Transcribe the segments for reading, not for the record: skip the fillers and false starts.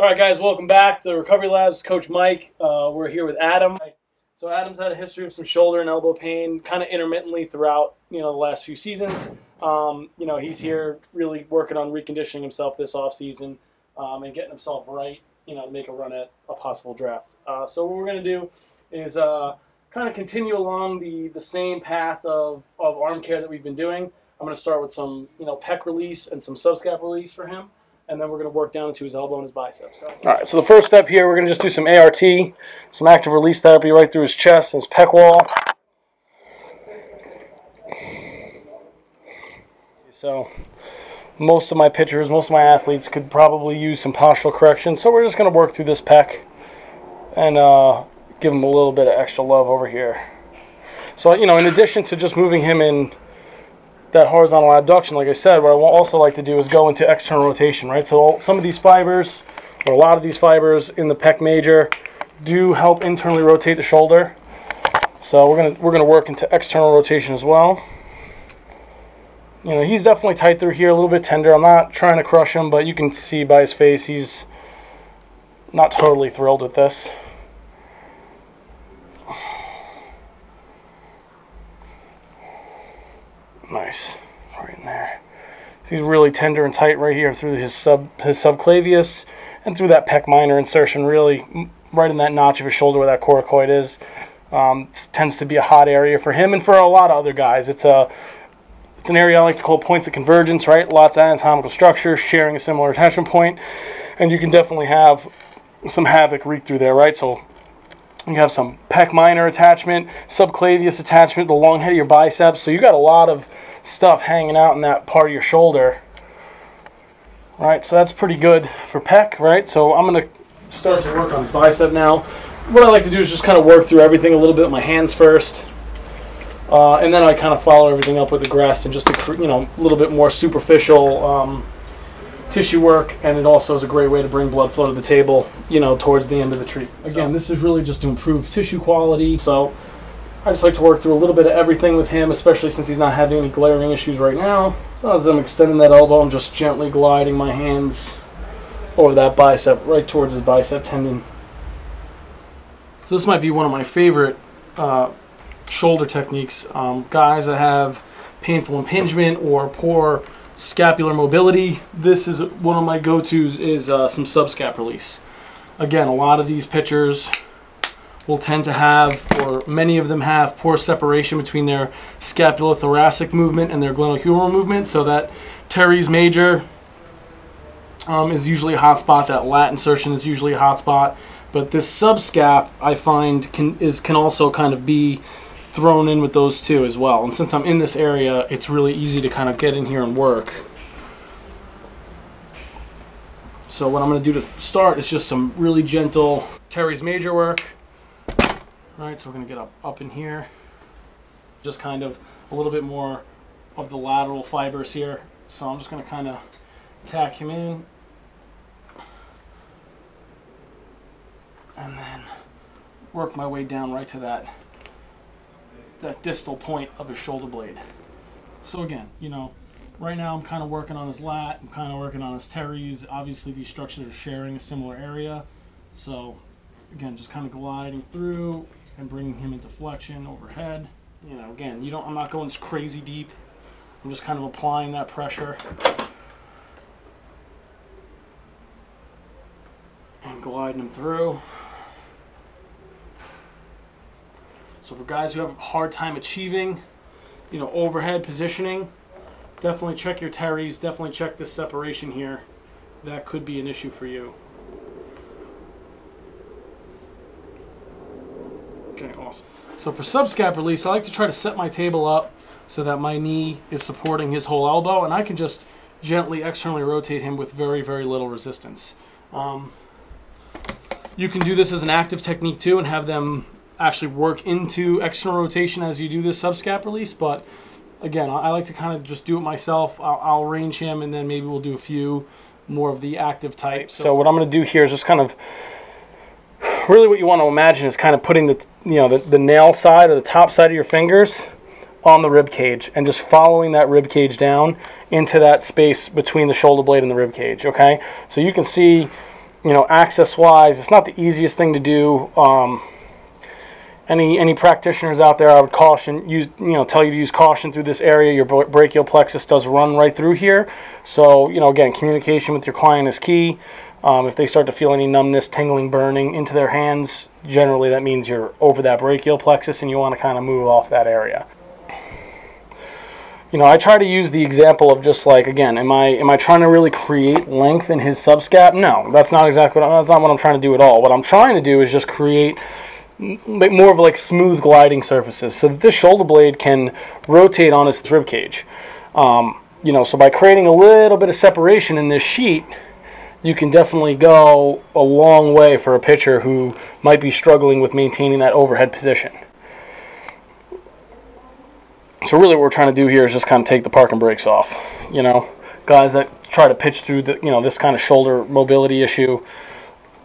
All right, guys, welcome back to Recovery Labs. Coach Mike, we're here with Adam. So Adam's had a history of some shoulder and elbow pain kind of intermittently throughout, the last few seasons. He's here really working on reconditioning himself this offseason and getting himself right, to make a run at a possible draft. So what we're going to do is kind of continue along the same path of arm care that we've been doing. I'm going to start with some, pec release and some subscap release for him. And then we're going to work down into his elbow and his biceps. All right, so the first step here, we're going to just do some ART, some active release therapy right through his chest, his pec wall. So most of my pitchers, most of my athletes could probably use some postural correction, so we're just going to work through this pec and give him a little bit of extra love over here. So, in addition to just moving him in that horizontal abduction, like I said, what I also like to do is go into external rotation, right? So some of these fibers, or a lot of these fibers in the pec major, do help internally rotate the shoulder. So we're gonna work into external rotation as well. He's definitely tight through here, a little bit tender. I'm not trying to crush him, but you can see by his face he's not totally thrilled with this. Nice, right in there. So he's really tender and tight right here through his subclavius and through that pec minor insertion, really right in that notch of his shoulder where that coracoid is. Tends to be a hot area for him and for a lot of other guys. It's an area I like to call points of convergence, right? Lots of anatomical structure sharing a similar attachment point, and you can definitely have some havoc wreak through there, right? So you have some pec minor attachment, subclavius attachment, the long head of your biceps. So you got a lot of stuff hanging out in that part of your shoulder. All right, so that's pretty good for pec, right? So I'm going to start to work on his bicep now. What I like to do is just kind of work through everything a little bit with my hands first. And then I kind of follow everything up with the Graston, just to, a little bit more superficial tissue work, and it also is a great way to bring blood flow to the table, towards the end of the treatment. Again, this is really just to improve tissue quality, so I just like to work through a little bit of everything with him, especially since he's not having any glaring issues right now. So as I'm extending that elbow, I'm just gently gliding my hands over that bicep, right towards his bicep tendon. So this might be one of my favorite shoulder techniques. Guys that have painful impingement or poor scapular mobility, this is one of my go-to's, is some subscap release. Again, a lot of these pitchers will tend to have, or many of them have, poor separation between their scapulothoracic movement and their glenohumeral movement, so that teres major is usually a hot spot, that lat insertion is usually a hot spot, but this subscap I find can also kind of be thrown in with those two as well. And since I'm in this area, it's really easy to kind of get in here and work. So what I'm going to do to start is just some really gentle teres major work. All right, so we're going to get up in here. Just kind of a little bit more of the lateral fibers here. So I'm just going to kind of tack him in. And then work my way down right to that distal point of his shoulder blade. So again, right now I'm kind of working on his lat, I'm kind of working on his teres. Obviously these structures are sharing a similar area. So again, just kind of gliding through and bringing him into flexion overhead. Again, I'm not going crazy deep. I'm just kind of applying that pressure and gliding him through. So for guys who have a hard time achieving, overhead positioning, definitely check your teres, definitely check this separation here. That could be an issue for you. Okay, awesome. So for subscap release, I like to try to set my table up so that my knee is supporting his whole elbow, and I can just gently externally rotate him with very, very little resistance. You can do this as an active technique too and have them actually work into external rotation as you do this subscap release, but again, I like to kind of just do it myself. I'll range him, and then maybe we'll do a few more of the active types. So what I'm going to do here is just kind of really, what you want to imagine is kind of putting the nail side or the top side of your fingers on the rib cage and just following that rib cage down into that space between the shoulder blade and the rib cage. Okay, so you can see you know, access wise, it's not the easiest thing to do. Any practitioners out there, I would caution, tell you to use caution through this area. Your brachial plexus does run right through here. So, you know, again, communication with your client is key. If they start to feel any numbness, tingling, burning into their hands, generally that means you're over that brachial plexus and you want to kind of move off that area. You know, I try to use the example of just like, again, am I trying to really create length in his subscap? No, that's not exactly that's not what I'm trying to do at all. What I'm trying to do is just create more of like smooth gliding surfaces, so that this shoulder blade can rotate on its rib cage. You know, so by creating a little bit of separation in this sheet, you can definitely go a long way for a pitcher who might be struggling with maintaining that overhead position. So really what we're trying to do here is just kind of take the parking brakes off. You know, guys that try to pitch through the, you know, this kind of shoulder mobility issue,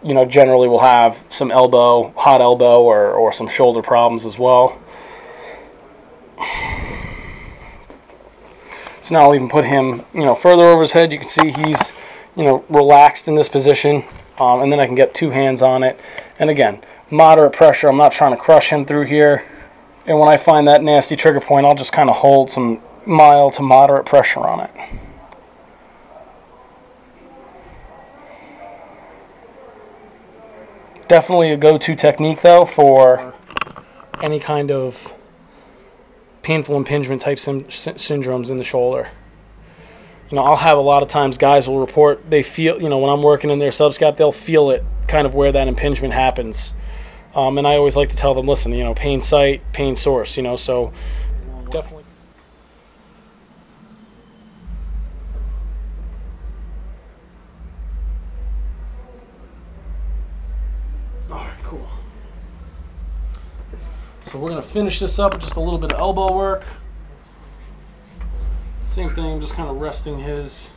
you know, generally will have some elbow, hot elbow, or some shoulder problems as well. So now I'll even put him, you know, further over his head. You can see he's, you know, relaxed in this position. And then I can get two hands on it. And again, moderate pressure. I'm not trying to crush him through here. And when I find that nasty trigger point, I'll just kind of hold some mild to moderate pressure on it. Definitely a go-to technique, though, for any kind of painful impingement type syndromes in the shoulder. You know, I'll have a lot of times guys will report they feel, you know, when I'm working in their subscap, they'll feel it kind of where that impingement happens. And I always like to tell them, listen, you know, pain site, pain source, you know, so definitely. So we're going to finish this up with just a little bit of elbow work. Same thing, just kind of resting his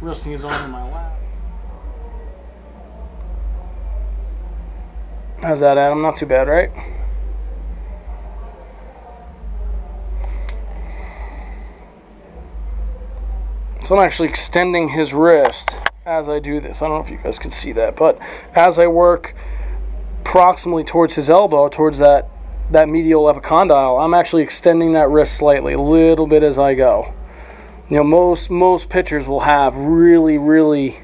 arm in my lap. How's that, Adam? Not too bad, right? So I'm actually extending his wrist as I do this. I don't know if you guys can see that, but as I work proximally towards his elbow, towards that medial epicondyle, I'm actually extending that wrist slightly, a little bit as I go. You know, most pitchers will have really, really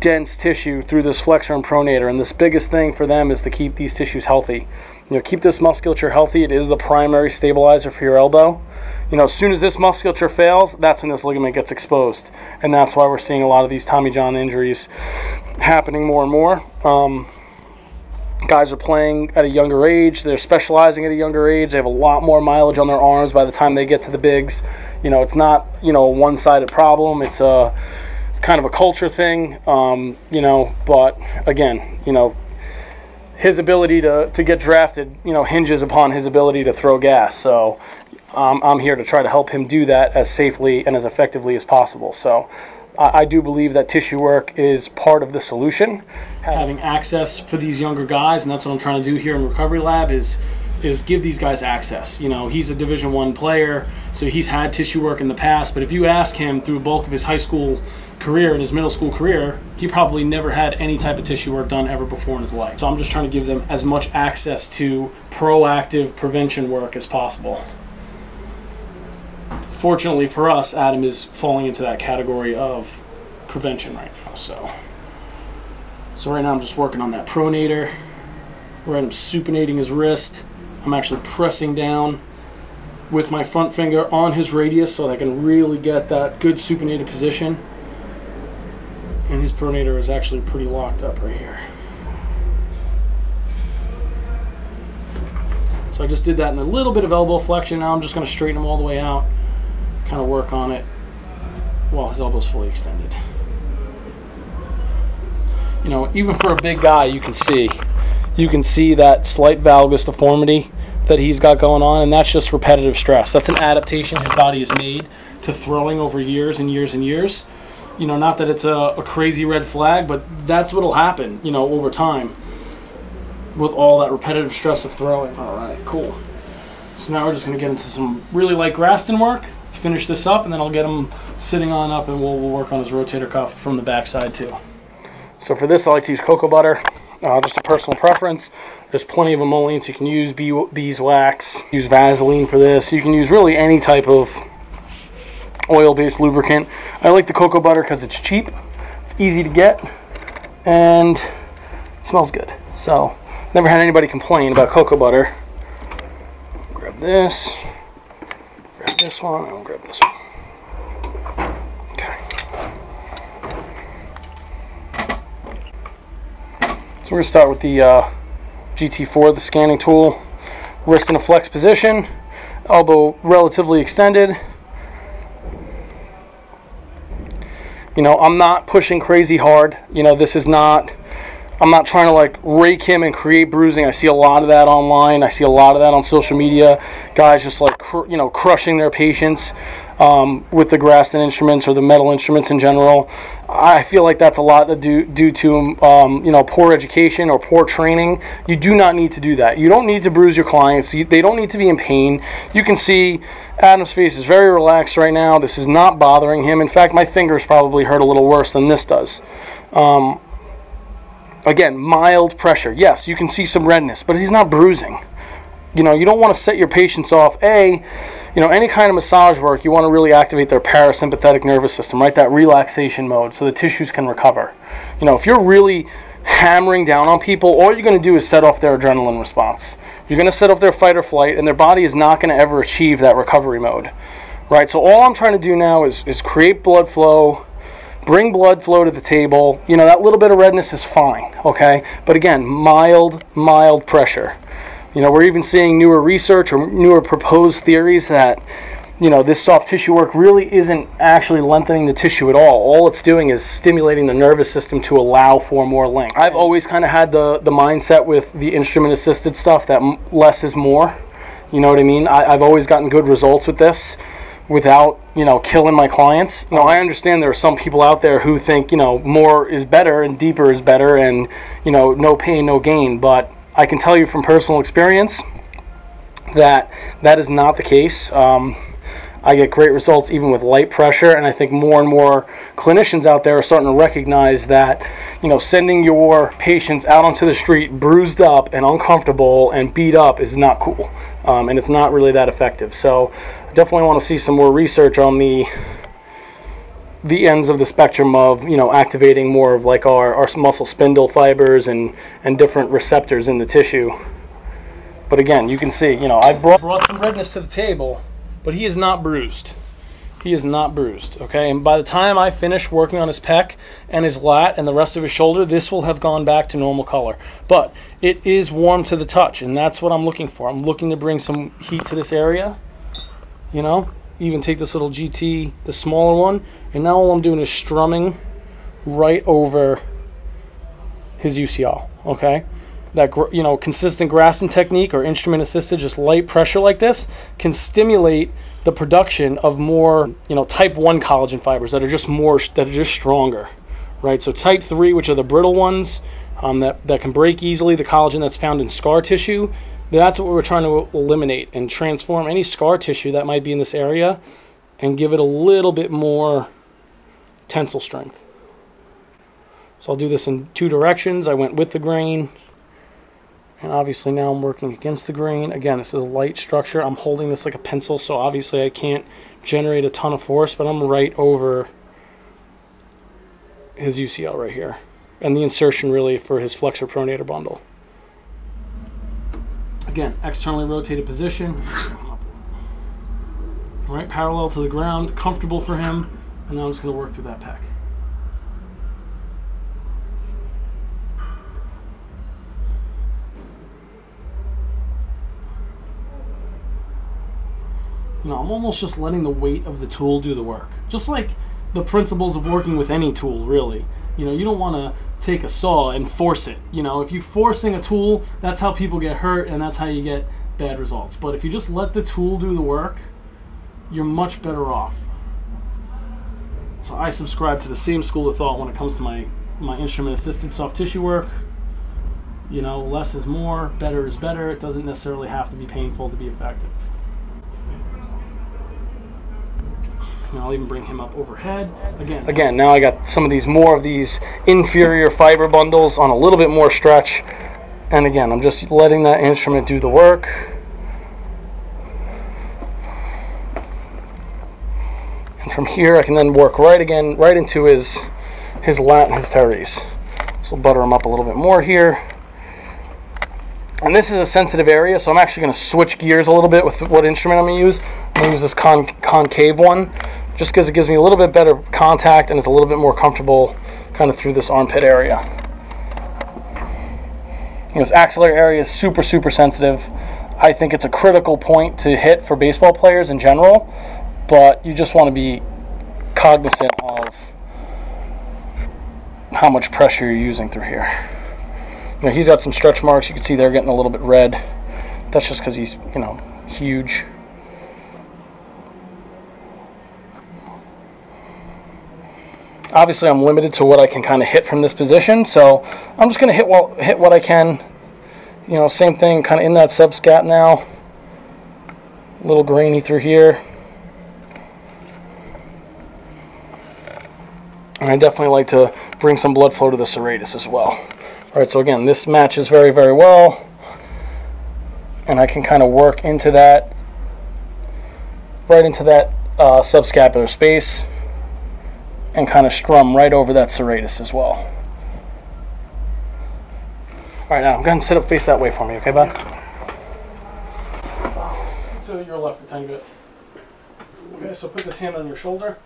dense tissue through this flexor and pronator, and this biggest thing for them is to keep these tissues healthy. You know, keep this musculature healthy. It is the primary stabilizer for your elbow. You know, as soon as this musculature fails, that's when this ligament gets exposed, and that's why we're seeing a lot of these Tommy John injuries happening more and more. Guys are playing at a younger age. They're specializing at a younger age. They have a lot more mileage on their arms by the time they get to the bigs. You know, it's not, you know, a one-sided problem. It's a kind of a culture thing, you know, but again, you know, his ability to get drafted, you know, hinges upon his ability to throw gas. So I'm here to try to help him do that as safely and as effectively as possible. So I do believe that tissue work is part of the solution. Having access for these younger guys, and that's what I'm trying to do here in Recovery Lab, is give these guys access. You know, he's a Division I player, so he's had tissue work in the past, but if you ask him through the bulk of his high school career and his middle school career, he probably never had any type of tissue work done ever before in his life. So I'm just trying to give them as much access to proactive prevention work as possible. Fortunately for us, Adam is falling into that category of prevention right now. So right now I'm just working on that pronator. Right, I'm supinating his wrist. I'm actually pressing down with my front finger on his radius so that I can really get that good supinated position. And his pronator is actually pretty locked up right here. So I just did that in a little bit of elbow flexion. Now I'm just going to straighten him all the way out. Kind of work on it while his elbow's fully extended. You know, even for a big guy, you can see that slight valgus deformity that he's got going on, and that's just repetitive stress. That's an adaptation his body has made to throwing over years and years and years. You know, not that it's a crazy red flag, but that's what'll happen, you know, over time with all that repetitive stress of throwing. All right, cool. So now we're just going to get into some really light Graston work. finish this up, and then I'll get him sitting on up, and we'll work on his rotator cuff from the backside too. So for this, I like to use cocoa butter. Just a personal preference. There's plenty of emollients. You can use beeswax, use Vaseline for this. You can use really any type of oil-based lubricant. I like the cocoa butter because it's cheap, it's easy to get, and it smells good. So never had anybody complain about cocoa butter. Grab this, grab this one, and I'll grab this one. So we're going to start with the GT4, the scanning tool. Wrist in a flex position, elbow relatively extended. You know, I'm not pushing crazy hard. You know, this is not, I'm not trying to like rake him and create bruising. I see a lot of that online. I see a lot of that on social media. Guys just like, you know, crushing their patients with the Graston instruments or the metal instruments in general. I feel like that's a lot to do due to you know, poor education or poor training. You do not need to do that. You don't need to bruise your clients. They don't need to be in pain. You can see Adam's face is very relaxed right now. This is not bothering him. In fact, my fingers probably hurt a little worse than this does. Again, mild pressure. Yes, you can see some redness, but he's not bruising. You know, you don't want to set your patients off. You know, any kind of massage work, you want to really activate their parasympathetic nervous system, right? That relaxation mode, so the tissues can recover. You know, if you're really hammering down on people, all you're going to do is set off their adrenaline response. You're going to set off their fight or flight, and their body is not going to ever achieve that recovery mode, right? So all I'm trying to do now is create blood flow, bring blood flow to the table. You know, that little bit of redness is fine, okay? But again, mild pressure. You know, we're even seeing newer research or newer proposed theories that, you know, this soft tissue work really isn't actually lengthening the tissue at all. All it's doing is stimulating the nervous system to allow for more length. I've always kind of had the mindset with the instrument-assisted stuff that less is more. You know what I mean? I've always gotten good results with this without, you know, killing my clients. You know, I understand there are some people out there who think, you know, more is better and deeper is better and, you know, no pain, no gain, but I can tell you from personal experience that that is not the case. I get great results even with light pressure, and I think more and more clinicians out there are starting to recognize that, you know, sending your patients out onto the street bruised up and uncomfortable and beat up is not cool, and it's not really that effective. So I definitely want to see some more research on the ends of the spectrum of, you know, activating more of like our muscle spindle fibers and different receptors in the tissue. But again, you can see, you know, I brought some redness to the table, but he is not bruised. He is not bruised, okay? And by the time I finish working on his pec and his lat and the rest of his shoulder, this will have gone back to normal color. But it is warm to the touch, and that's what I'm looking for. I'm looking to bring some heat to this area, you know? Even take this little GT, the smaller one, and now all I'm doing is strumming right over his UCL, okay? That, you know, consistent Graston technique or instrument-assisted, just light pressure like this, can stimulate the production of more, you know, type 1 collagen fibers that are just more, that are just stronger, right? So type 3, which are the brittle ones that can break easily, the collagen that's found in scar tissue, that's what we're trying to eliminate and transform any scar tissue that might be in this area and give it a little bit more tensile strength. So I'll do this in two directions. I went with the grain, and obviously now I'm working against the grain. Again, this is a light structure. I'm holding this like a pencil, so obviously I can't generate a ton of force, but I'm right over his UCL right here. And the insertion really for his flexor pronator bundle. Again, externally rotated position, right parallel to the ground, comfortable for him, and now I'm just going to work through that pec. You know, I'm almost just letting the weight of the tool do the work. Just like the principles of working with any tool, really. You know, you don't want to take a saw and force it. You know, if you're forcing a tool, that's how people get hurt and that's how you get bad results. But if you just let the tool do the work, you're much better off. So I subscribe to the same school of thought when it comes to my instrument-assisted soft tissue work. You know, less is more, better is better. It doesn't necessarily have to be painful to be effective. and I'll even bring him up overhead. Again, now I got some of these more of these inferior fiber bundles on a little bit more stretch. And again, I'm just letting that instrument do the work. And from here, I can then work right into his lat and his teres. So butter him up a little bit more here. And this is a sensitive area, so I'm actually going to switch gears a little bit with what instrument I'm going to use. I'm going to use this concave one, just because it gives me a little bit better contact and it's a little bit more comfortable kind of through this armpit area. And this axillary area is super, super sensitive. I think it's a critical point to hit for baseball players in general, but you just want to be cognizant of how much pressure you're using through here. You know, he's got some stretch marks. You can see they're getting a little bit red. That's just because he's, you know, huge. Obviously, I'm limited to what I can kind of hit from this position, so I'm just going to hit what I can. You know, same thing, kind of in that subscat now. A little grainy through here. And I definitely like to bring some blood flow to the serratus as well. All right, so again, this matches very, very well, and I can kind of work into that, right into that subscapular space, and kind of strum right over that serratus as well. All right, now I'm going to sit up, face that way for me, okay, bud? So your left a tiny bit. Okay, so put this hand on your shoulder.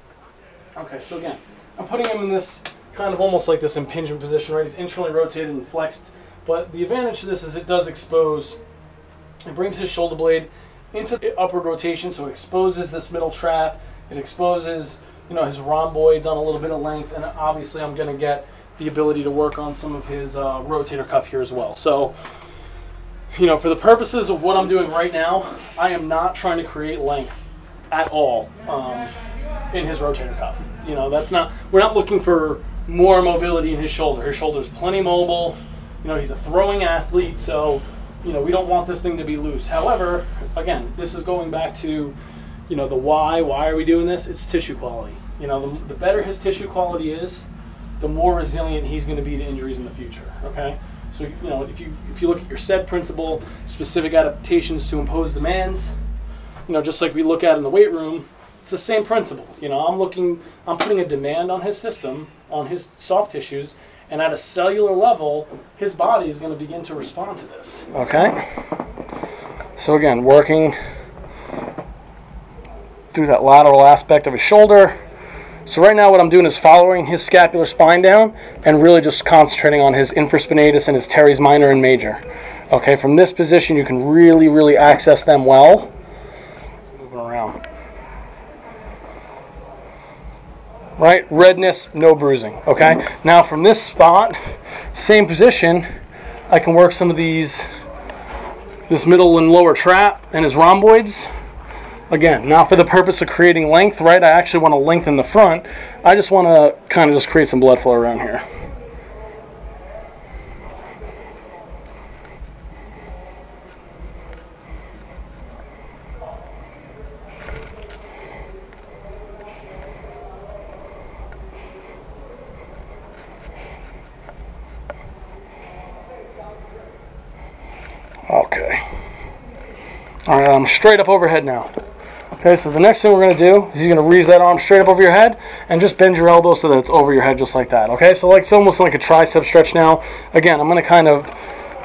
Okay, so again, I'm putting him in this kind of almost like this impingement position, right? He's internally rotated and flexed, but the advantage to this is it does expose. It brings his shoulder blade into the upward rotation, so it exposes this middle trap. It exposes, you know, his rhomboids on a little bit of length, and obviously I'm going to get the ability to work on some of his rotator cuff here as well. So, you know, for the purposes of what I'm doing right now, I am not trying to create length at all in his rotator cuff. You know, that's not, we're not looking for more mobility in his shoulder. His shoulder's plenty mobile. You know, he's a throwing athlete, so, you know, we don't want this thing to be loose. However, again, this is going back to, you know, the why are we doing this? It's tissue quality. You know, the better his tissue quality is, the more resilient he's going to be to injuries in the future, okay? So, you know, if you look at your SED principle, specific adaptations to impose demands, you know, just like we look at in the weight room, it's the same principle. You know, I'm putting a demand on his system, on his soft tissues, and at a cellular level, his body is going to begin to respond to this. Okay. So again, working through that lateral aspect of his shoulder. So right now what I'm doing is following his scapular spine down and really just concentrating on his infraspinatus and his teres minor and major. Okay, from this position you can really, really access them well. Moving around. Right, redness, no bruising, okay? Now from this spot, same position, I can work some of these, this middle and lower trap and his rhomboids. Again, not for the purpose of creating length, right? I actually want to lengthen the front. I just want to kind of just create some blood flow around here. Okay. All right, I'm straight up overhead now. Okay, so the next thing we're going to do is you're going to raise that arm straight up over your head and just bend your elbow so that it's over your head just like that. Okay, so like it's almost like a tricep stretch now. Again, I'm going to kind of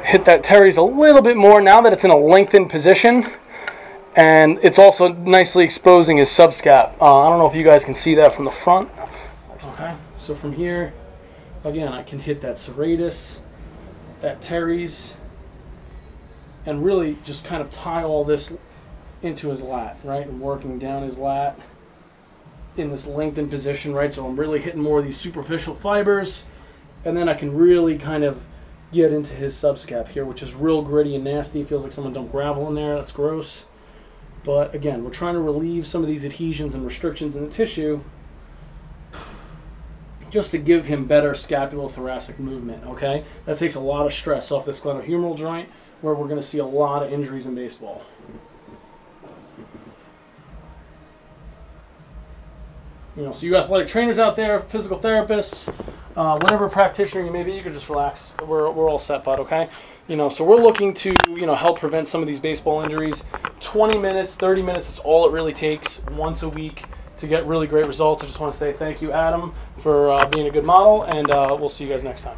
hit that teres a little bit more now that it's in a lengthened position. And it's also nicely exposing his subscap. I don't know if you guys can see that from the front. Okay, so from here, again, I can hit that serratus, that teres, and really just kind of tie all this into his lat, right? And working down his lat in this lengthened position, right? So I'm really hitting more of these superficial fibers, and then I can really kind of get into his subscap here, which is real gritty and nasty. It feels like someone dumped gravel in there. That's gross. But again, we're trying to relieve some of these adhesions and restrictions in the tissue just to give him better scapulothoracic movement, okay? That takes a lot of stress off this glenohumeral joint, where we're going to see a lot of injuries in baseball. You know, so you athletic trainers out there, physical therapists, whatever practitioner you may be, you can just relax. We're all set, bud, okay? You know, so we're looking to, you know, help prevent some of these baseball injuries. 20 minutes, 30 minutes is all it really takes once a week to get really great results. I just want to say thank you, Adam, for being a good model, and we'll see you guys next time.